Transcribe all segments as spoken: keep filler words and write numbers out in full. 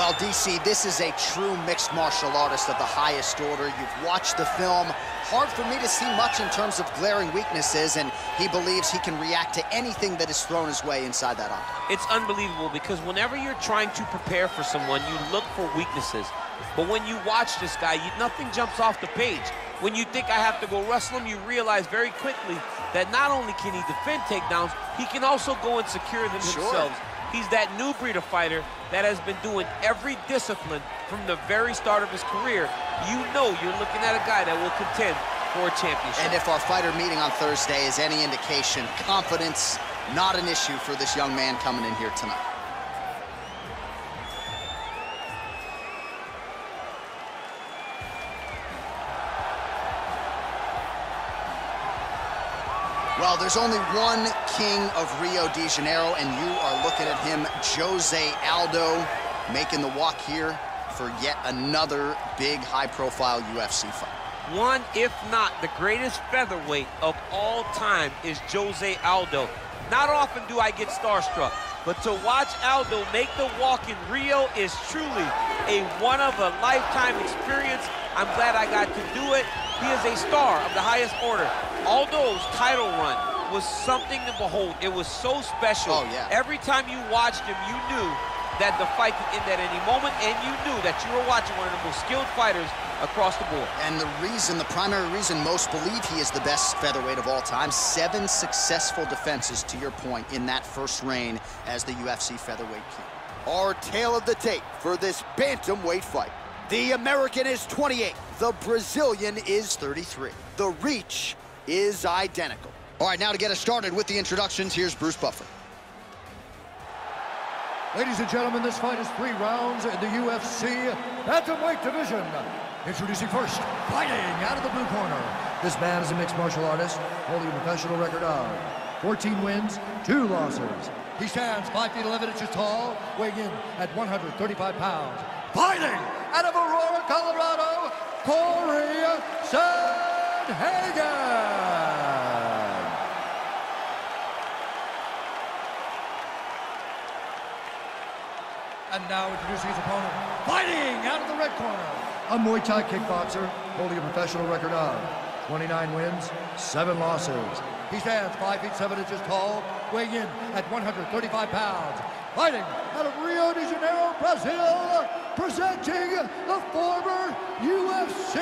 Well, D C, this is a true mixed martial artist of the highest order. You've watched the film. Hard for me to see much in terms of glaring weaknesses, and he believes he can react to anything that is thrown his way inside that octagon. It's unbelievable because whenever you're trying to prepare for someone, you look for weaknesses. But when you watch this guy, you, nothing jumps off the page. When you think I have to go wrestle him, you realize very quickly that not only can he defend takedowns, he can also go and secure them himself. Sure. He's that new breed of fighter that has been doing every discipline from the very start of his career. You know you're looking at a guy that will contend for a championship. And if our fighter meeting on Thursday is any indication, confidence, not an issue for this young man coming in here tonight. Well, there's only one king of Rio de Janeiro, and you are looking at him, Jose Aldo, making the walk here for yet another big, high-profile U F C fight. One, if not the greatest featherweight of all time, is Jose Aldo. Not often do I get starstruck, but to watch Aldo make the walk in Rio is truly a one-of-a-lifetime experience. I'm glad I got to do it. He is a star of the highest order. Aldo's title run was something to behold. It was so special. Oh, yeah. Every time you watched him, you knew that the fight could end at any moment, and you knew that you were watching one of the most skilled fighters across the board. And the reason, the primary reason most believe he is the best featherweight of all time, seven successful defenses, to your point, in that first reign as the U F C featherweight king. Our tale of the tape for this bantamweight fight. The American is twenty-eight, the Brazilian is thirty-three. The reach is identical. All right, now to get us started with the introductions, here's Bruce Buffer. Ladies and gentlemen, this fight is three rounds in the U F C bantamweight division. Introducing first, fighting out of the blue corner. This man is a mixed martial artist, holding a professional record of fourteen wins, two losses. He stands five feet eleven inches tall, weighing in at one hundred thirty-five pounds. Fighting out of Aurora, Colorado, Cory Sandhagen. And now introducing his opponent, fighting out of the red corner, a Muay Thai kickboxer holding a professional record of twenty-nine wins, seven losses. He stands five feet seven inches tall, weighing in at one hundred thirty-five pounds. Fighting out of Rio de Janeiro, Brazil, presenting the former U F C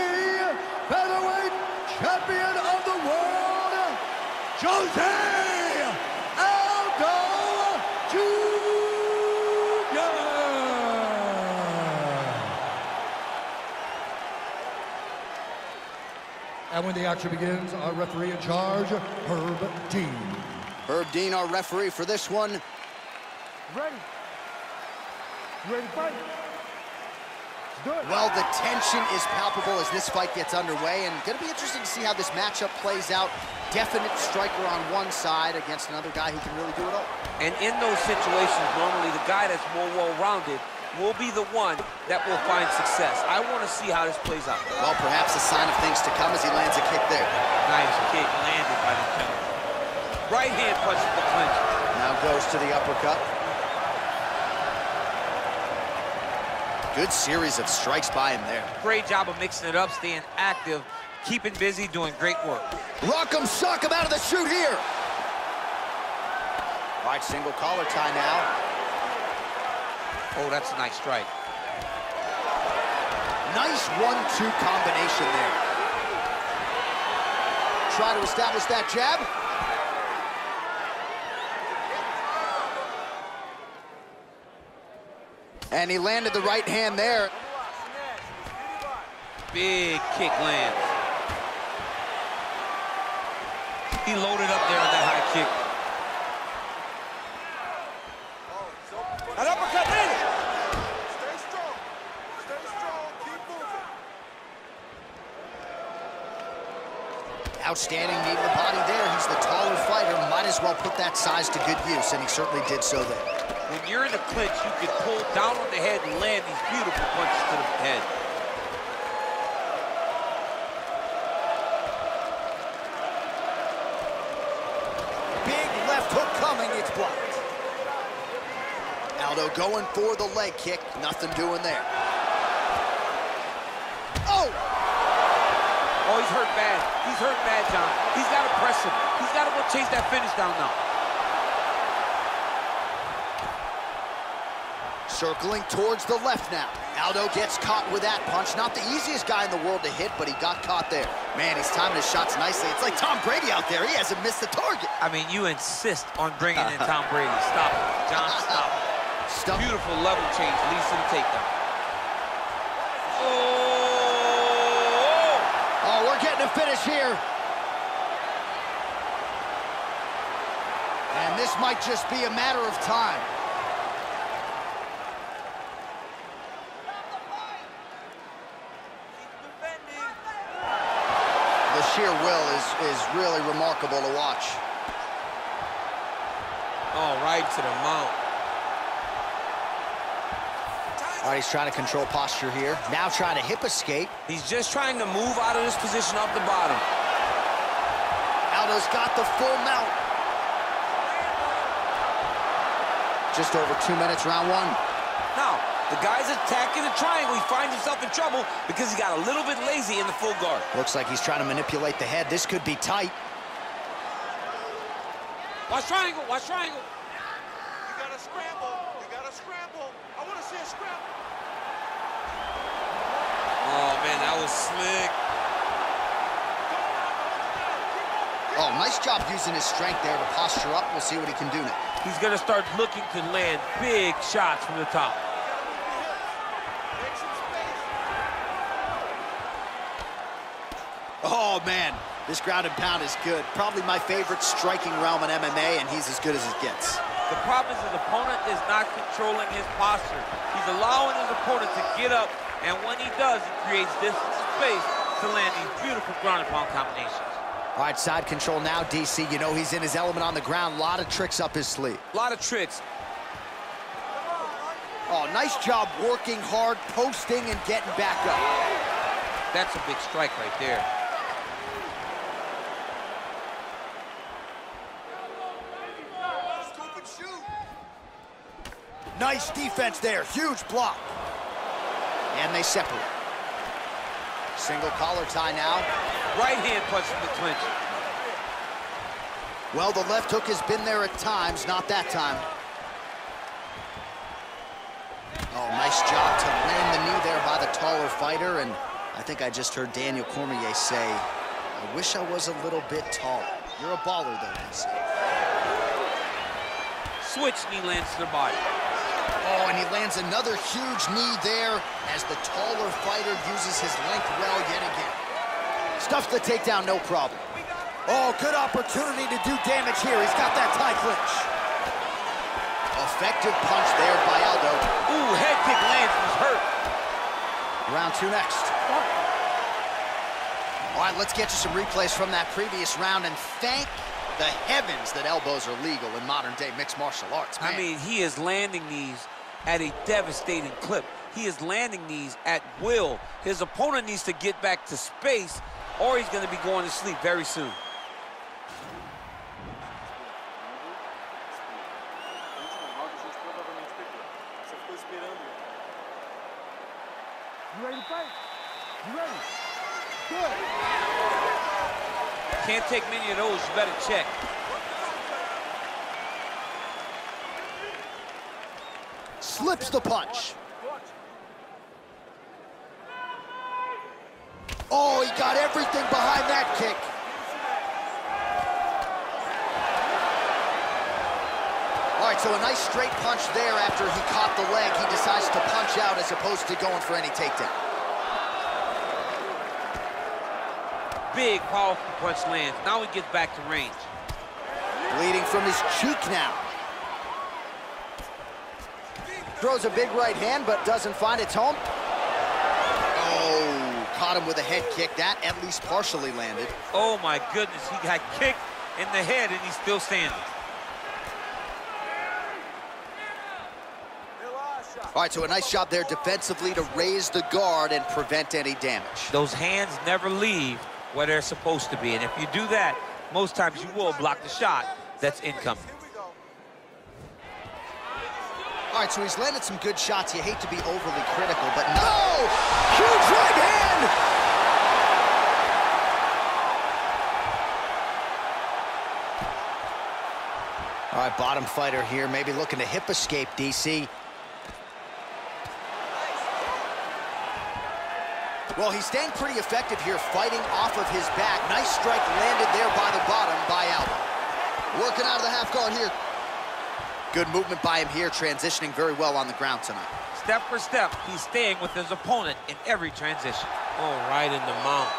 featherweight champion of the world, Jose Aldo Junior And when the action begins, our referee in charge, Herb Dean. Herb Dean, our referee for this one. Ready. Ready to fight. Well, the tension is palpable as this fight gets underway, and gonna be interesting to see how this matchup plays out. Definite striker on one side against another guy who can really do it all. And in those situations, normally the guy that's more well-rounded will be the one that will find success. I want to see how this plays out. Well, perhaps a sign of things to come as he lands a kick there. Nice kick landed by the counter. Right hand punches the clinch. Now goes to the uppercut. Good series of strikes by him there. Great job of mixing it up, staying active, keeping busy, doing great work. Rock him, sock him out of the chute here. All right, single collar tie now. Oh, that's a nice strike. Nice one two combination there. Try to establish that jab. And he landed the right hand there. Big kick lands. He loaded up there with that high kick. An uppercut in. Stay strong. Stay strong. Keep moving. Outstanding knee to the body there. He's the taller fighter. Might as well put that size to good use, and he certainly did so there. When you're in the clinch, you can pull down on the head and land these beautiful punches to the head. Big left hook coming, it's blocked. Aldo going for the leg kick. Nothing doing there. Oh! Oh, he's hurt bad. He's hurt bad, John. He's got to press him. He's got to go chase that finish down now. Circling towards the left now. Aldo gets caught with that punch. Not the easiest guy in the world to hit, but he got caught there. Man, he's timing his shots nicely. It's like Tom Brady out there. He hasn't missed the target. I mean, you insist on bringing in Tom Brady. Stop it, John, stop it. Stop. Beautiful level change leads to the takedown. Oh! Oh, we're getting a finish here. And this might just be a matter of time. The sheer will is, is really remarkable to watch. Oh, right to the mount. All right, he's trying to control posture here. Now trying to hip escape. He's just trying to move out of this position off the bottom. Aldo's got the full mount. Just over two minutes, round one. Now, the guy's attacking the triangle. He finds himself in trouble because he got a little bit lazy in the full guard. Looks like he's trying to manipulate the head. This could be tight. Watch triangle, watch triangle. You gotta scramble, you gotta scramble. I wanna see a scramble. Oh man, that was slick. Oh, nice job using his strength there to posture up. We'll see what he can do now. He's gonna start looking to land big shots from the top. Oh, man, this ground and pound is good. Probably my favorite striking realm in M M A, and he's as good as it gets. The problem is his opponent is not controlling his posture. He's allowing his opponent to get up, and when he does, it creates distance and space to land these beautiful ground and pound combinations. All right, side control now, D C. You know he's in his element on the ground. A lot of tricks up his sleeve. A lot of tricks. Oh, nice job working hard, posting, and getting back up. That's a big strike right there. Nice defense there, huge block. And they separate. Single collar tie now. Right hand punch from the clinch. Well, the left hook has been there at times, not that time. Oh, nice job to land the knee there by the taller fighter, and I think I just heard Daniel Cormier say, I wish I was a little bit taller. You're a baller, though, he said. Switch knee lands to the body. Oh, and he lands another huge knee there as the taller fighter uses his length well yet again. Stuffs the takedown, no problem. Oh, good opportunity to do damage here. He's got that tie clinch. Effective punch there by Aldo. Ooh, head kick lands, was hurt. Round two next. All right, let's get you some replays from that previous round, and thank the heavens that elbows are legal in modern-day mixed martial arts, man. I mean, he is landing these at a devastating clip. He is landing these at will. His opponent needs to get back to space, or he's going to be going to sleep very soon. You ready to fight? You ready? Good. Can't take many of those, you better check. Slips the punch. Oh, he got everything behind that kick. All right, so a nice straight punch there after he caught the leg. He decides to punch out as opposed to going for any takedown. Big, powerful punch lands. Now he gets back to range. Bleeding from his cheek now. Throws a big right hand, but doesn't find its home. Oh, caught him with a head kick. That at least partially landed. Oh, my goodness. He got kicked in the head, and he's still standing. All right, so a nice job there defensively to raise the guard and prevent any damage. Those hands never leave where they're supposed to be, and if you do that, most times you will block the shot that's incoming. All All right, so he's landed some good shots. You hate to be overly critical, but no! Huge right hand! All right, bottom fighter here, maybe looking to hip escape, D C. Well, he's staying pretty effective here, fighting off of his back. Nice strike landed there by the bottom by Aldo. Working out of the half guard here. Good movement by him here, transitioning very well on the ground tonight. Step for step, he's staying with his opponent in every transition. Oh, right in the mount.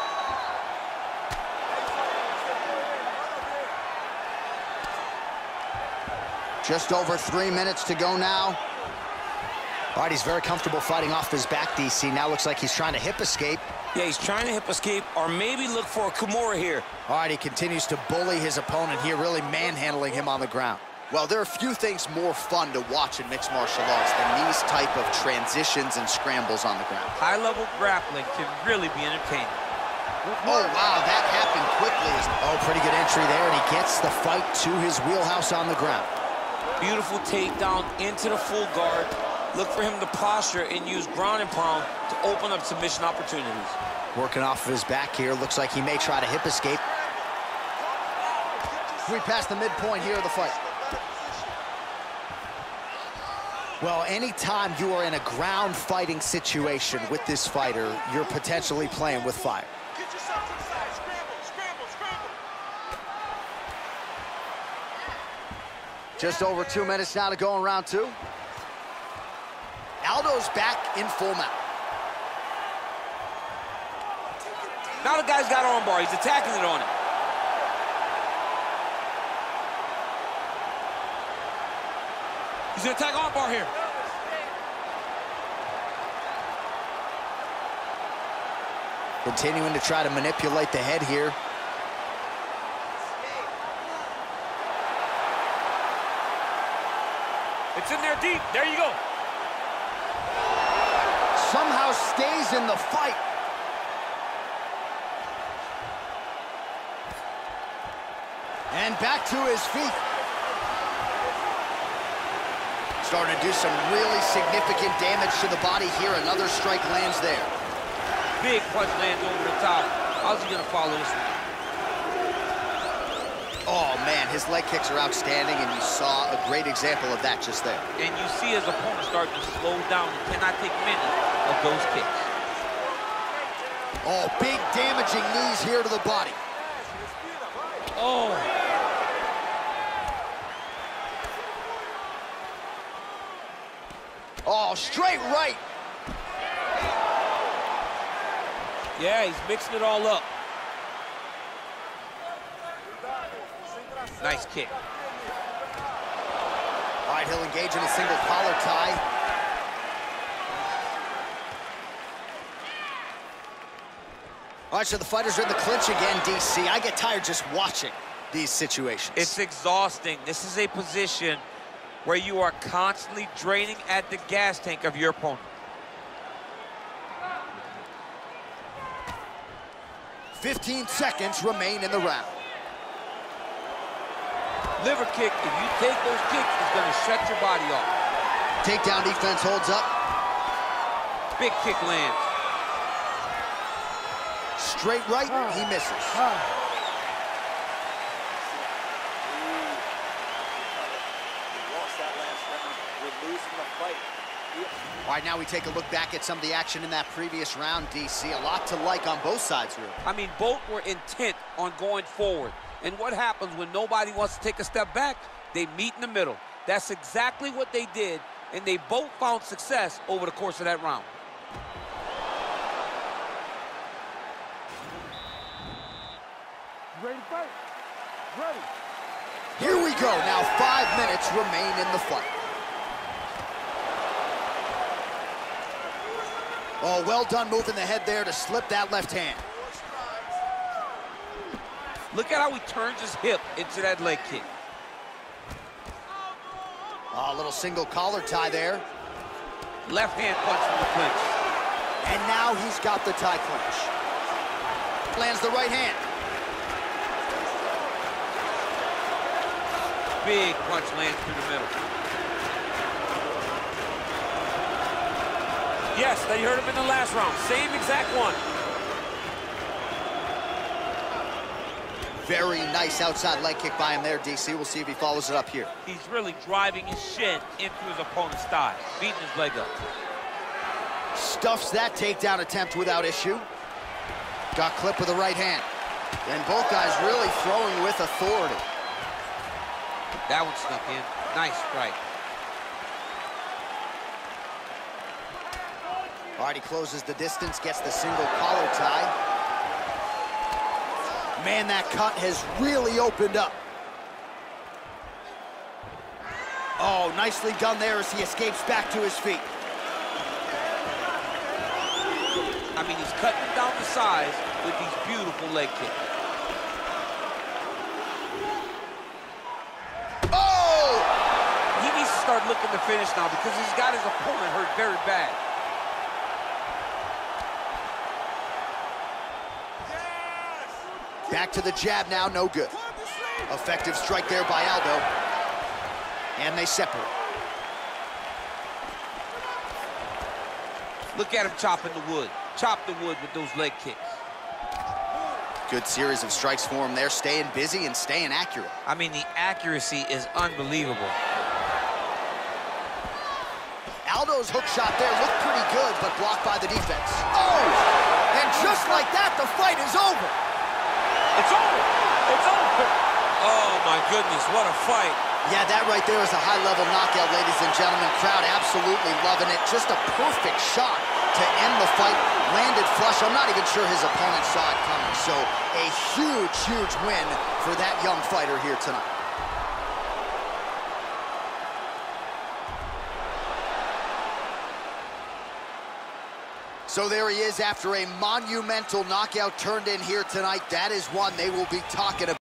Just over three minutes to go now. All right, he's very comfortable fighting off his back, D C. Now looks like he's trying to hip escape. Yeah, he's trying to hip escape or maybe look for a Kimura here. All right, he continues to bully his opponent here, really manhandling him on the ground. Well, there are few things more fun to watch in mixed martial arts than these type of transitions and scrambles on the ground. High-level grappling can really be entertaining. Oh, wow, that happened quickly. Oh, pretty good entry there, and he gets the fight to his wheelhouse on the ground. Beautiful takedown into the full guard. Look for him to posture and use ground and pound to open up submission opportunities. Working off of his back here. Looks like he may try to hip escape. We pass the midpoint here of the fight. Well, anytime you are in a ground fighting situation with this fighter, you're potentially playing with fire. Get yourself to the side. Scramble, scramble, scramble. Just over two minutes now to go in round two. Aldo's back in full mount. Now the guy's got arm bar. He's attacking it on it. He's going to attack arm bar here. Continuing to try to manipulate the head here. It's in there deep. There you go. Somehow stays in the fight. And back to his feet. Starting to do some really significant damage to the body here. Another strike lands there. Big punch lands over the top. How's he gonna follow this one? Oh, man, his leg kicks are outstanding, and you saw a great example of that just there. And you see his opponent start to slow down. He cannot take many of those kicks. Oh, big damaging knees here to the body. Oh. Oh, straight right. Yeah, he's mixing it all up. Nice kick. All right, he'll engage in a single collar tie. All right, so the fighters are in the clinch again, D C. I get tired just watching these situations. It's exhausting. This is a position where you are constantly draining at the gas tank of your opponent. fifteen seconds remain in the round. Liver kick, if you take those kicks, it's gonna shut your body off. Takedown defense holds up. Big kick lands. Straight right, oh. He misses. Oh. All right, now we take a look back at some of the action in that previous round, D C. A lot to like on both sides, really. I mean, both were intent on going forward. And what happens when nobody wants to take a step back? They meet in the middle. That's exactly what they did, and they both found success over the course of that round. Ready to fight? Ready. Here we go. Now five minutes remain in the fight. Oh, well done moving the head there to slip that left hand. Look at how he turns his hip into that leg kick. Oh, a little single collar tie there. Left hand punch from the clinch. And now he's got the tie clinch. Lands the right hand. Big punch lands through the middle. Yes, they heard him in the last round. Same exact one. Very nice outside leg kick by him there, D C. We'll see if he follows it up here. He's really driving his shin into his opponent's thigh, beating his leg up. Stuffs that takedown attempt without issue. Got clipped with the right hand. And both guys really throwing with authority. That one snuck in. Nice strike. All right, he closes the distance, gets the single collar tie. Man, that cut has really opened up. Oh, nicely done there as he escapes back to his feet. I mean, he's cutting down the sides with these beautiful leg kicks. Oh! He needs to start looking to finish now because he's got his opponent hurt very bad. Back to the jab now, no good. Effective strike there by Aldo. And they separate. Look at him chopping the wood. Chop the wood with those leg kicks. Good series of strikes for him there, staying busy and staying accurate. I mean, the accuracy is unbelievable. Aldo's hook shot there looked pretty good, but blocked by the defense. Oh! And just like that, the fight is over. It's over! It's over! Oh, my goodness, what a fight. Yeah, that right there is a high-level knockout, ladies and gentlemen. Crowd absolutely loving it. Just a perfect shot to end the fight. Landed flush. I'm not even sure his opponent saw it coming. So a huge, huge win for that young fighter here tonight. So there he is after a monumental knockout turned in here tonight. That is one they will be talking about.